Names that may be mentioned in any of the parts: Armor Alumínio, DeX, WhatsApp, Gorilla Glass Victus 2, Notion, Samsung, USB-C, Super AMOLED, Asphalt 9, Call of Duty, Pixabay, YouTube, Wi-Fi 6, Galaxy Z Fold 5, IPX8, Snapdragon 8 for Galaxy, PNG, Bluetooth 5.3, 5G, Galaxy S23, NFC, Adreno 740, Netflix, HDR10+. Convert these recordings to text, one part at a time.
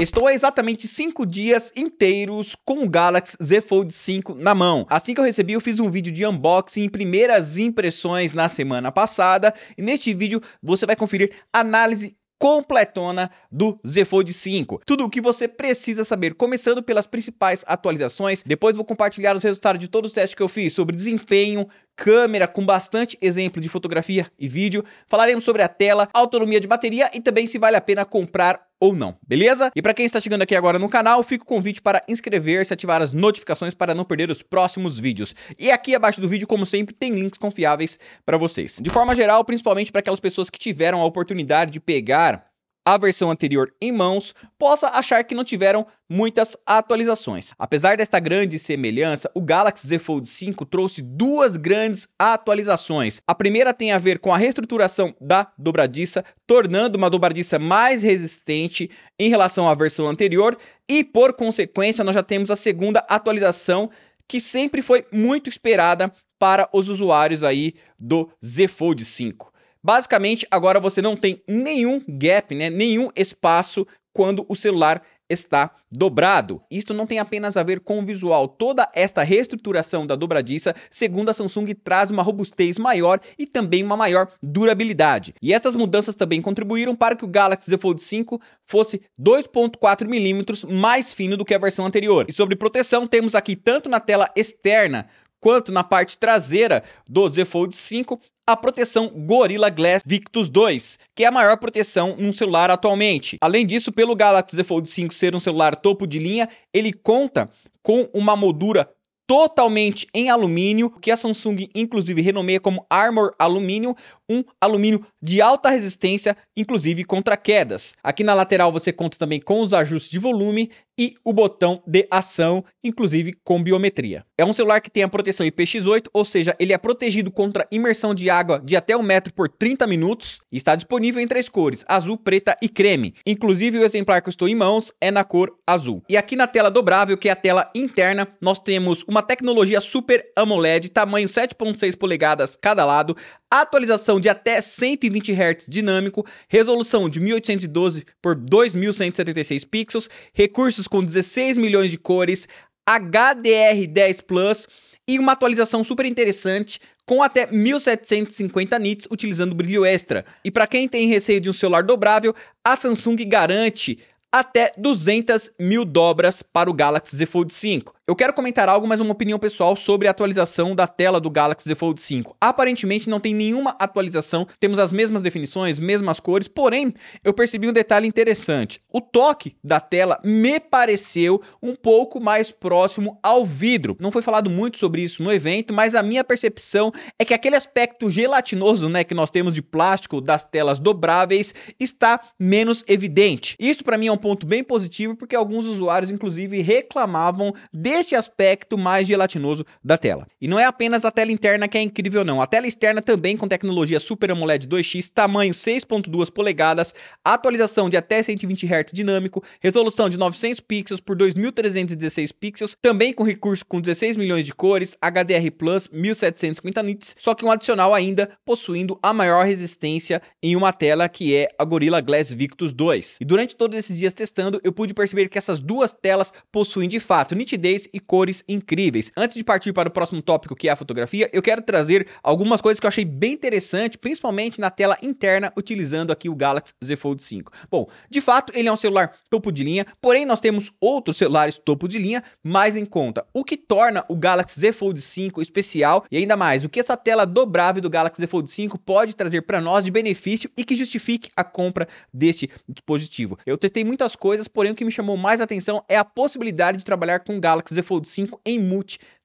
Estou há exatamente 5 dias inteiros com o Galaxy Z Fold 5 na mão. Assim que eu recebi, eu fiz um vídeo de unboxing e primeiras impressões na semana passada. E neste vídeo você vai conferir a análise completona do Z Fold 5. Tudo o que você precisa saber, começando pelas principais atualizações. Depois vou compartilhar os resultados de todos os testes que eu fiz sobre desempenho, câmera com bastante exemplo de fotografia e vídeo. Falaremos sobre a tela, autonomia de bateria e também se vale a pena comprar ou não, beleza? E para quem está chegando aqui agora no canal, fica o convite para inscrever-se e ativar as notificações para não perder os próximos vídeos. E aqui abaixo do vídeo, como sempre, tem links confiáveis para vocês. De forma geral, principalmente para aquelas pessoas que tiveram a oportunidade de pegar a versão anterior em mãos, possa achar que não tiveram muitas atualizações. Apesar desta grande semelhança, o Galaxy Z Fold 5 trouxe duas grandes atualizações. A primeira tem a ver com a reestruturação da dobradiça, tornando uma dobradiça mais resistente em relação à versão anterior e, por consequência, nós já temos a segunda atualização que sempre foi muito esperada para os usuários aí do Z Fold 5. Basicamente, agora você não tem nenhum gap, nenhum espaço quando o celular está dobrado. Isto não tem apenas a ver com o visual. Toda esta reestruturação da dobradiça, segundo a Samsung, traz uma robustez maior e também uma maior durabilidade. E estas mudanças também contribuíram para que o Galaxy Z Fold 5 fosse 2,4 milímetros mais fino do que a versão anterior. E sobre proteção, temos aqui tanto na tela externa quanto na parte traseira do Z Fold 5, a proteção Gorilla Glass Victus 2, que é a maior proteção num celular atualmente. Além disso, pelo Galaxy Z Fold 5 ser um celular topo de linha, ele conta com uma moldura totalmente em alumínio, que a Samsung inclusive renomeia como Armor Alumínio, um alumínio de alta resistência, inclusive contra quedas. Aqui na lateral você conta também com os ajustes de volume e o botão de ação, inclusive com biometria. É um celular que tem a proteção IPX8, ou seja, ele é protegido contra imersão de água de até 1 metro por 30 minutos e está disponível em três cores, azul, preta e creme. Inclusive o exemplar que eu estou em mãos é na cor azul. E aqui na tela dobrável, que é a tela interna, nós temos uma tecnologia Super AMOLED, tamanho 7.6 polegadas cada lado, atualização de até 120 Hz dinâmico, resolução de 1812 por 2176 pixels, recursos com 16 milhões de cores, HDR10+, e uma atualização super interessante com até 1750 nits utilizando brilho extra. E para quem tem receio de um celular dobrável, a Samsung garante até 200 mil dobras para o Galaxy Z Fold 5. Eu quero comentar algo, mas uma opinião pessoal sobre a atualização da tela do Galaxy Z Fold 5. Aparentemente não tem nenhuma atualização, temos as mesmas definições, mesmas cores, porém eu percebi um detalhe interessante. O toque da tela me pareceu um pouco mais próximo ao vidro. Não foi falado muito sobre isso no evento, mas a minha percepção é que aquele aspecto gelatinoso, que nós temos de plástico das telas dobráveis está menos evidente. Isso para mim é um ponto bem positivo, porque alguns usuários inclusive reclamavam desse aspecto mais gelatinoso da tela. E não é apenas a tela interna que é incrível não, a tela externa também com tecnologia Super AMOLED 2X, tamanho 6.2 polegadas, atualização de até 120 Hz dinâmico, resolução de 900 pixels por 2316 pixels, também com recurso com 16 milhões de cores, HDR+, 1750 nits, só que um adicional ainda possuindo a maior resistência em uma tela que é a Gorilla Glass Victus 2. E durante todos esses dias testando, eu pude perceber que essas duas telas possuem de fato nitidez e cores incríveis. Antes de partir para o próximo tópico, que é a fotografia, eu quero trazer algumas coisas que eu achei bem interessante, principalmente na tela interna, utilizando aqui o Galaxy Z Fold 5. Bom, de fato, ele é um celular topo de linha, porém nós temos outros celulares topo de linha mais em conta, o que torna o Galaxy Z Fold 5 especial e ainda mais, o que essa tela dobrável do Galaxy Z Fold 5 pode trazer para nós de benefício e que justifique a compra deste dispositivo. Eu testei muitas coisas, porém o que me chamou mais atenção é a possibilidade de trabalhar com o Galaxy Z Fold 5 em multitarefas.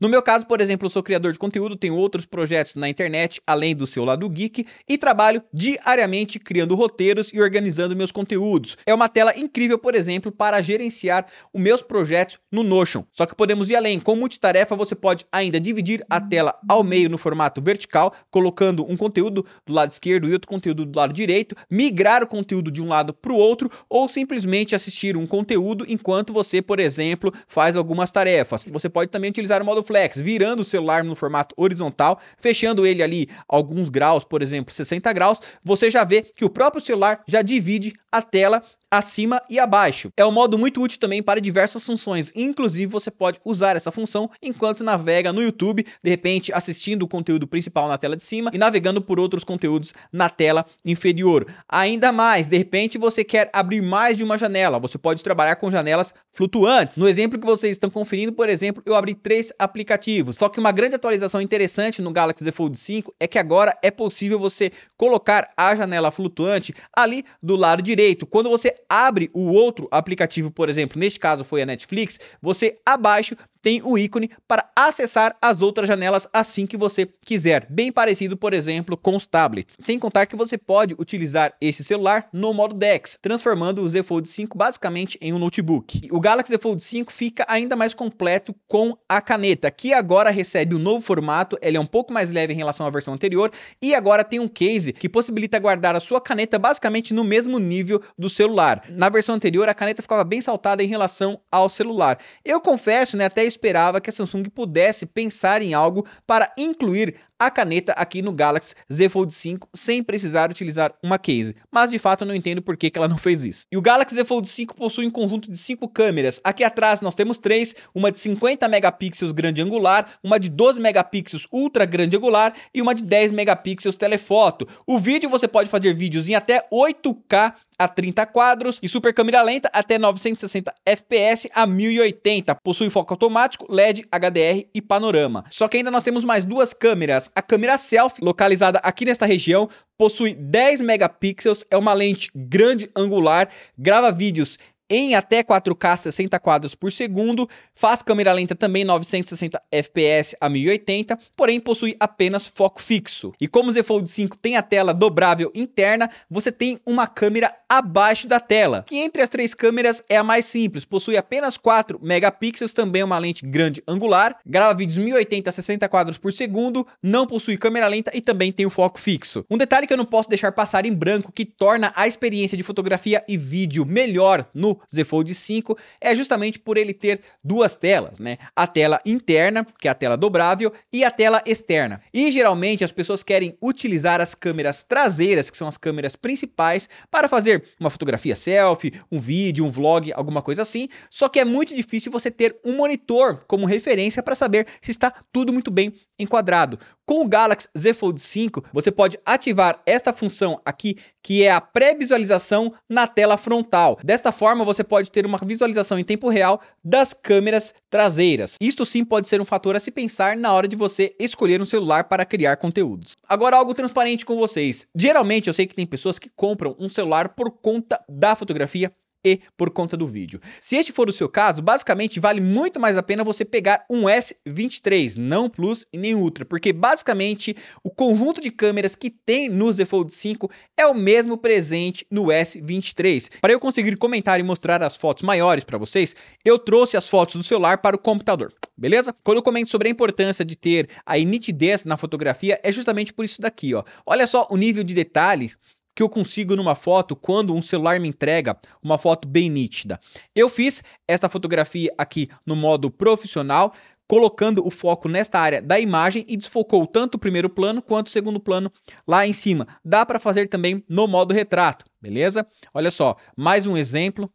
No meu caso, por exemplo, eu sou criador de conteúdo, tenho outros projetos na internet, além do seu lado geek, e trabalho diariamente criando roteiros e organizando meus conteúdos. É uma tela incrível, por exemplo, para gerenciar os meus projetos no Notion. Só que podemos ir além, com multitarefa você pode ainda dividir a tela ao meio no formato vertical, colocando um conteúdo do lado esquerdo e outro conteúdo do lado direito, migrar o conteúdo de um lado para o outro, ou simplesmente assistir um conteúdo enquanto você, por exemplo, faz algumas tarefas. Você pode também utilizar o modo flex, virando o celular no formato horizontal, fechando ele ali alguns graus, por exemplo, 60 graus, você já vê que o próprio celular já divide a tela acima e abaixo. É um modo muito útil também para diversas funções, inclusive você pode usar essa função enquanto navega no YouTube, de repente assistindo o conteúdo principal na tela de cima e navegando por outros conteúdos na tela inferior. Ainda mais, de repente você quer abrir mais de uma janela, você pode trabalhar com janelas flutuantes. No exemplo que vocês estão conferindo, por exemplo, eu abri 3 aplicativos, só que uma grande atualização interessante no Galaxy Z Fold 5 é que agora é possível você colocar a janela flutuante ali do lado direito. Quando você abre o outro aplicativo, por exemplo, neste caso foi a Netflix, você abaixo tem o ícone para acessar as outras janelas assim que você quiser, bem parecido, por exemplo, com os tablets. Sem contar que você pode utilizar esse celular no modo DeX, transformando o Z Fold 5 basicamente em um notebook. O Galaxy Z Fold 5 fica ainda mais completo com a caneta, que agora recebe um novo formato, ela é um pouco mais leve em relação à versão anterior e agora tem um case que possibilita guardar a sua caneta basicamente no mesmo nível do celular. Na versão anterior, a caneta ficava bem saltada em relação ao celular. Eu confesso, né, até esperava que a Samsung pudesse pensar em algo para incluir a caneta aqui no Galaxy Z Fold 5 sem precisar utilizar uma case, mas de fato eu não entendo por que ela não fez isso. E o Galaxy Z Fold 5 possui um conjunto de 5 câmeras. Aqui atrás nós temos 3, uma de 50 megapixels grande angular, uma de 12 megapixels ultra grande angular e uma de 10 megapixels telefoto. O vídeo, você pode fazer vídeos em até 8K a 30 quadros e super câmera lenta até 960 fps a 1080. Possui foco automático, LED, HDR e panorama. Só que ainda nós temos mais 2 câmeras. A câmera selfie, localizada aqui nesta região, possui 10 megapixels, é uma lente grande angular, grava vídeos em até 4K 60 quadros por segundo, faz câmera lenta também 960 fps a 1080, porém possui apenas foco fixo. E como o Z Fold 5 tem a tela dobrável interna, você tem uma câmera abaixo da tela, que entre as 3 câmeras é a mais simples, possui apenas 4 megapixels, também uma lente grande angular, grava vídeos 1080 a 60 quadros por segundo, não possui câmera lenta e também tem o foco fixo. Um detalhe que eu não posso deixar passar em branco, que torna a experiência de fotografia e vídeo melhor no Z Fold 5 é justamente por ele ter 2 telas, né? A tela interna, que é a tela dobrável, e a tela externa. E geralmente as pessoas querem utilizar as câmeras traseiras, que são as câmeras principais, para fazer uma fotografia selfie, um vídeo, um vlog, alguma coisa assim. Só que é muito difícil você ter um monitor como referência para saber se está tudo muito bem enquadrado. Com o Galaxy Z Fold 5, você pode ativar esta função aqui, que é a pré-visualização na tela frontal. Desta forma, você pode ter uma visualização em tempo real das câmeras traseiras. Isto sim pode ser um fator a se pensar na hora de você escolher um celular para criar conteúdos. Agora algo transparente com vocês. Geralmente eu sei que tem pessoas que compram um celular por conta da fotografia e por conta do vídeo. Se este for o seu caso, basicamente vale muito mais a pena você pegar um S23, não Plus e nem Ultra, porque basicamente o conjunto de câmeras que tem no Z Fold 5 é o mesmo presente no S23. Para eu conseguir comentar e mostrar as fotos maiores para vocês, eu trouxe as fotos do celular para o computador. Beleza? Quando eu comento sobre a importância de ter a nitidez na fotografia, é justamente por isso daqui, ó. Olha só o nível de detalhes que eu consigo numa foto quando um celular me entrega uma foto bem nítida. Eu fiz esta fotografia aqui no modo profissional, colocando o foco nesta área da imagem e desfocou tanto o primeiro plano quanto o segundo plano lá em cima. Dá para fazer também no modo retrato, beleza? Olha só, mais um exemplo.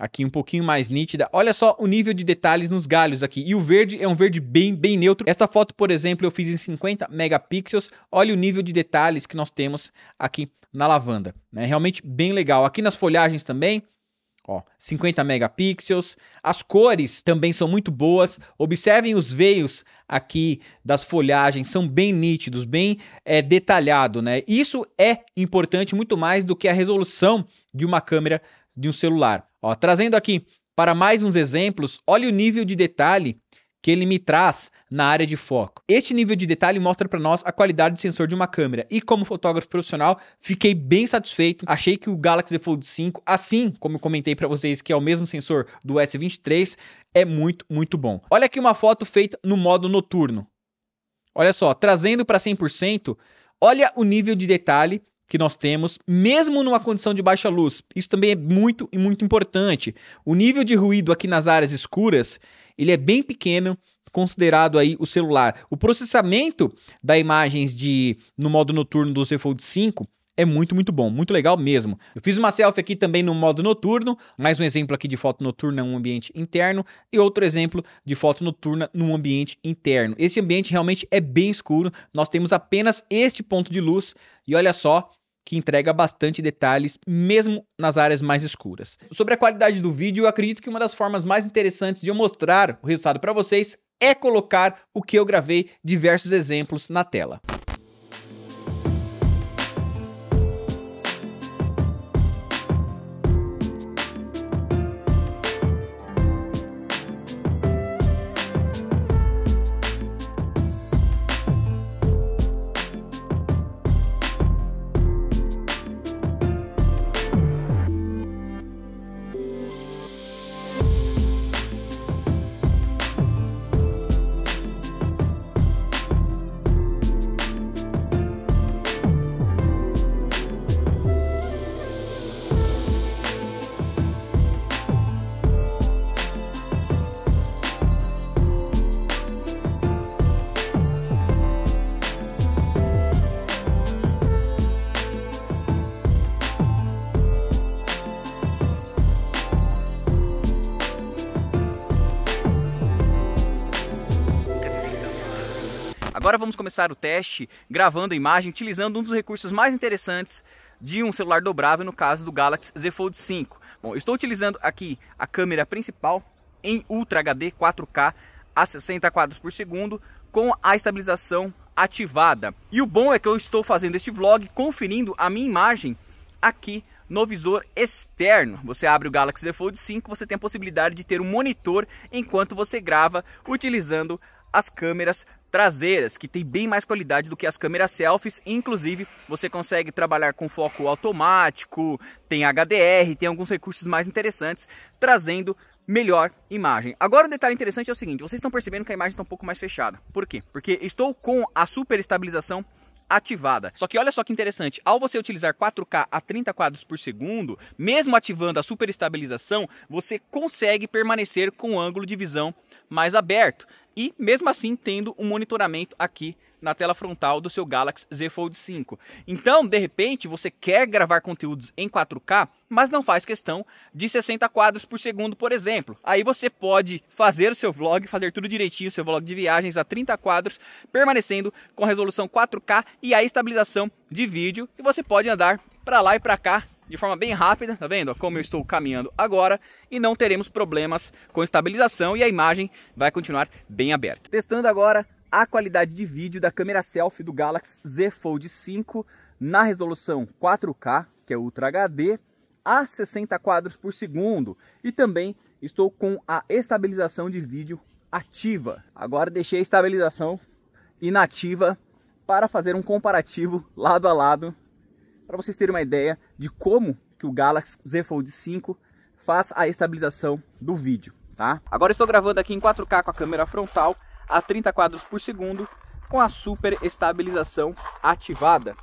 Aqui um pouquinho mais nítida. Olha só o nível de detalhes nos galhos aqui. E o verde é um verde bem neutro. Esta foto, por exemplo, eu fiz em 50 megapixels. Olha o nível de detalhes que nós temos aqui na lavanda. É realmente bem legal. Aqui nas folhagens também, ó, 50 megapixels. As cores também são muito boas. Observem os veios aqui das folhagens. São bem nítidos, bem detalhado, né? Isso é importante muito mais do que a resolução de uma câmera de um celular. Ó, trazendo aqui para mais uns exemplos, olha o nível de detalhe que ele me traz na área de foco. Este nível de detalhe mostra para nós a qualidade do sensor de uma câmera. E como fotógrafo profissional, fiquei bem satisfeito. Achei que o Galaxy Z Fold 5, assim como eu comentei para vocês que é o mesmo sensor do S23, é muito bom. Olha aqui uma foto feita no modo noturno. Olha só, trazendo para 100%, olha o nível de detalhe que nós temos, mesmo numa condição de baixa luz. Isso também é muito importante. O nível de ruído aqui nas áreas escuras, ele é bem pequeno, considerado aí o celular. O processamento das imagens no modo noturno do Z Fold 5 é muito bom, muito legal mesmo. Eu fiz uma selfie aqui também no modo noturno, mais um exemplo aqui de foto noturna em um ambiente interno e outro exemplo de foto noturna num ambiente interno. Esse ambiente realmente é bem escuro, nós temos apenas este ponto de luz e olha só, que entrega bastante detalhes, mesmo nas áreas mais escuras. Sobre a qualidade do vídeo, eu acredito que uma das formas mais interessantes de eu mostrar o resultado para vocês é colocar o que eu gravei, diversos exemplos na tela. Agora vamos começar o teste gravando a imagem utilizando um dos recursos mais interessantes de um celular dobrável, no caso do Galaxy Z Fold 5. Bom, eu estou utilizando aqui a câmera principal em Ultra HD 4K a 60 quadros por segundo com a estabilização ativada. E o bom é que eu estou fazendo este vlog conferindo a minha imagem aqui no visor externo. Você abre o Galaxy Z Fold 5, você tem a possibilidade de ter um monitor enquanto você grava utilizando as câmeras traseiras, que tem bem mais qualidade do que as câmeras selfies. Inclusive você consegue trabalhar com foco automático, tem HDR, tem alguns recursos mais interessantes, trazendo melhor imagem. Agora um detalhe interessante é o seguinte, vocês estão percebendo que a imagem está um pouco mais fechada. Por quê? Porque estou com a super estabilização ativada. Só que olha só que interessante, ao você utilizar 4K a 30 quadros por segundo, mesmo ativando a super estabilização, você consegue permanecer com o ângulo de visão mais aberto e mesmo assim tendo um monitoramento aqui na tela frontal do seu Galaxy Z Fold 5. Então, de repente, você quer gravar conteúdos em 4K, mas não faz questão de 60 quadros por segundo, por exemplo. Aí você pode fazer o seu vlog, fazer tudo direitinho, seu vlog de viagens a 30 quadros, permanecendo com a resolução 4K e a estabilização de vídeo. E você pode andar para lá e para cá de forma bem rápida, tá vendo? Como eu estou caminhando agora, e não teremos problemas com estabilização e a imagem vai continuar bem aberta. Testando agora a qualidade de vídeo da câmera selfie do Galaxy Z Fold 5 na resolução 4K, que é Ultra HD, a 60 quadros por segundo. E também estou com a estabilização de vídeo ativa. Agora deixei a estabilização inativa para fazer um comparativo lado a lado, para vocês terem uma ideia de como que o Galaxy Z Fold 5 faz a estabilização do vídeo, tá? Agora estou gravando aqui em 4K com a câmera frontal a 30 quadros por segundo com a super estabilização ativada.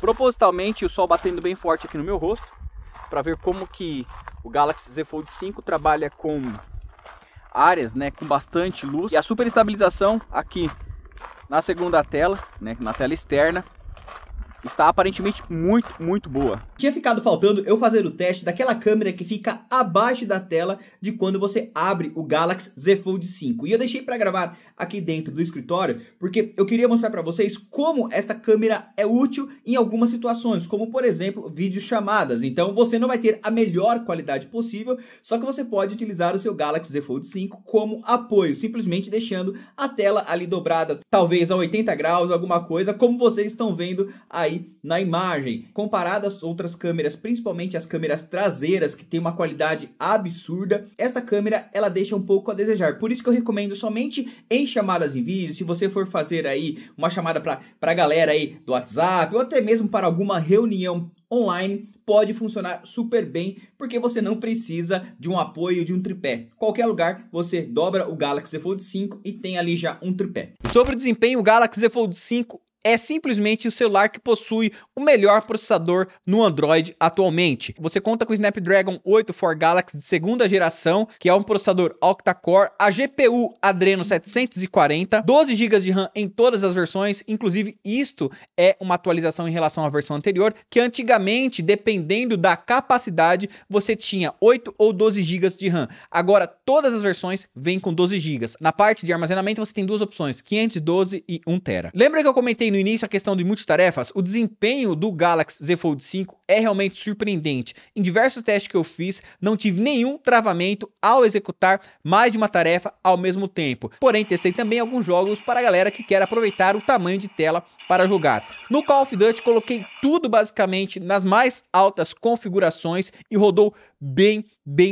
Propositalmente o sol batendo bem forte aqui no meu rosto para ver como que o Galaxy Z Fold 5 trabalha com áreas, né, com bastante luz, e a super estabilização aqui na segunda tela, né, na tela externa, está aparentemente muito boa. Tinha ficado faltando eu fazer o teste daquela câmera que fica abaixo da tela de quando você abre o Galaxy Z Fold 5. E eu deixei para gravar aqui dentro do escritório, porque eu queria mostrar para vocês como essa câmera é útil em algumas situações, como por exemplo, videochamadas. Então você não vai ter a melhor qualidade possível, só que você pode utilizar o seu Galaxy Z Fold 5 como apoio, simplesmente deixando a tela ali dobrada, talvez a 80 graus, alguma coisa, como vocês estão vendo aí na imagem. Comparada às outras câmeras, principalmente as câmeras traseiras, que tem uma qualidade absurda, esta câmera ela deixa um pouco a desejar. Por isso que eu recomendo somente em chamadas em vídeo, se você for fazer aí uma chamada para a galera aí do WhatsApp, ou até mesmo para alguma reunião online, pode funcionar super bem, porque você não precisa de um apoio, de um tripé. Qualquer lugar, você dobra o Galaxy Z Fold 5 e tem ali já um tripé. Sobre o desempenho, o Galaxy Z Fold 5 é simplesmente o celular que possui o melhor processador no Android atualmente. Você conta com o Snapdragon 8 for Galaxy de segunda geração, que é um processador octa-core, a GPU Adreno 740, 12 GB de RAM em todas as versões, inclusive isto é uma atualização em relação à versão anterior, que antigamente, dependendo da capacidade, você tinha 8 ou 12 GB de RAM. Agora, todas as versões vêm com 12 GB. Na parte de armazenamento, você tem duas opções, 512 e 1 TB. Lembra que eu comentei no início a questão de multitarefas? O desempenho do Galaxy Z Fold 5 é realmente surpreendente. Em diversos testes que eu fiz, não tive nenhum travamento ao executar mais de uma tarefa ao mesmo tempo. Porém, testei também alguns jogos para a galera que quer aproveitar o tamanho de tela para jogar. No Call of Duty, coloquei tudo basicamente nas mais altas configurações e rodou bem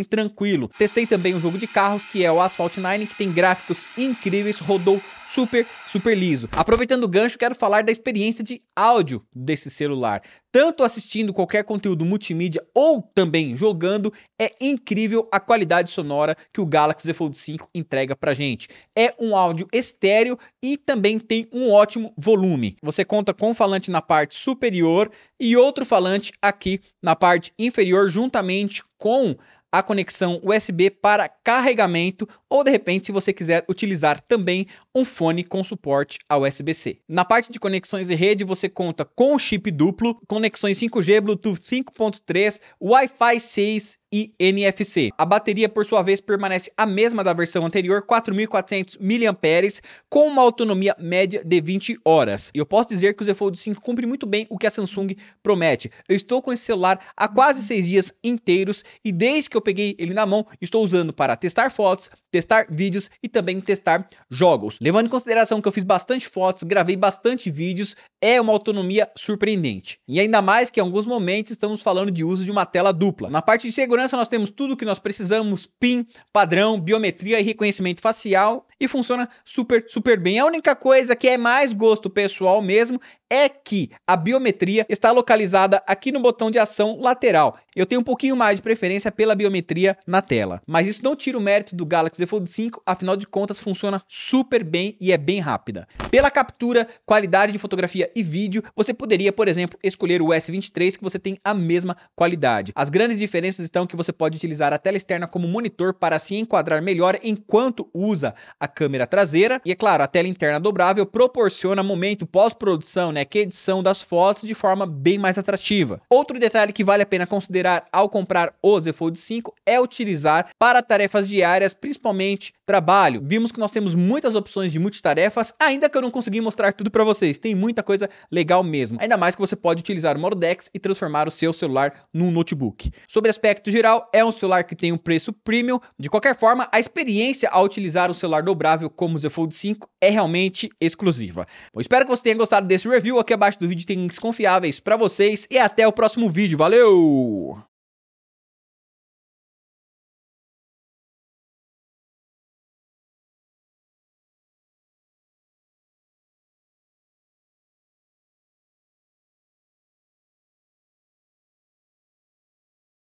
tranquilo. Testei também um jogo de carros, que é o Asphalt 9, que tem gráficos incríveis, rodou super liso. Aproveitando o gancho, quero falar da experiência de áudio desse celular. Tanto assistindo qualquer conteúdo multimídia ou também jogando, é incrível a qualidade sonora que o Galaxy Z Fold 5 entrega pra gente. É um áudio estéreo e também tem um ótimo volume. Você conta com um falante na parte superior e outro falante aqui na parte inferior, juntamente com a conexão USB para carregamento, ou de repente, se você quiser utilizar também um fone com suporte a USB-C. Na parte de conexões de rede, você conta com chip duplo, conexões 5G, Bluetooth 5.3, Wi-Fi 6 e NFC. A bateria, por sua vez, permanece a mesma da versão anterior, 4.400 mAh, com uma autonomia média de 20 horas. E eu posso dizer que o Z Fold 5 cumpre muito bem o que a Samsung promete. Eu estou com esse celular há quase 6 dias inteiros e desde que eu peguei ele na mão, estou usando para testar fotos, testar vídeos e também testar jogos. Levando em consideração que eu fiz bastante fotos, gravei bastante vídeos, é uma autonomia surpreendente. E ainda mais que em alguns momentos estamos falando de uso de uma tela dupla. Na parte de segurança, nós temos tudo o que nós precisamos, PIN, padrão, biometria e reconhecimento facial, e funciona super bem. A única coisa que é mais gosto pessoal mesmo é que a biometria está localizada aqui no botão de ação lateral. Eu tenho um pouquinho mais de preferência pela biometria na tela, mas isso não tira o mérito do Galaxy Z Fold 5, afinal de contas funciona super bem e é bem rápida. Pela captura, qualidade de fotografia e vídeo, você poderia, por exemplo, escolher o S23, que você tem a mesma qualidade. As grandes diferenças estão que você pode utilizar a tela externa como monitor para se enquadrar melhor enquanto usa a câmera traseira, e é claro, a tela interna dobrável proporciona momento pós-produção, né, que é edição das fotos de forma bem mais atrativa. Outro detalhe que vale a pena considerar ao comprar o Z Fold 5 é utilizar para tarefas diárias, principalmente trabalho. Vimos que nós temos muitas opções de multitarefas, ainda que eu não consegui mostrar tudo para vocês, tem muita coisa legal mesmo, ainda mais que você pode utilizar o modo DeX e transformar o seu celular num notebook. Sobre aspecto geral, é um celular que tem um preço premium. De qualquer forma, a experiência ao utilizar um celular dobrável como o Z Fold 5 é realmente exclusiva. Bom, espero que você tenha gostado desse review. Aqui abaixo do vídeo tem links confiáveis para vocês e até o próximo vídeo. Valeu!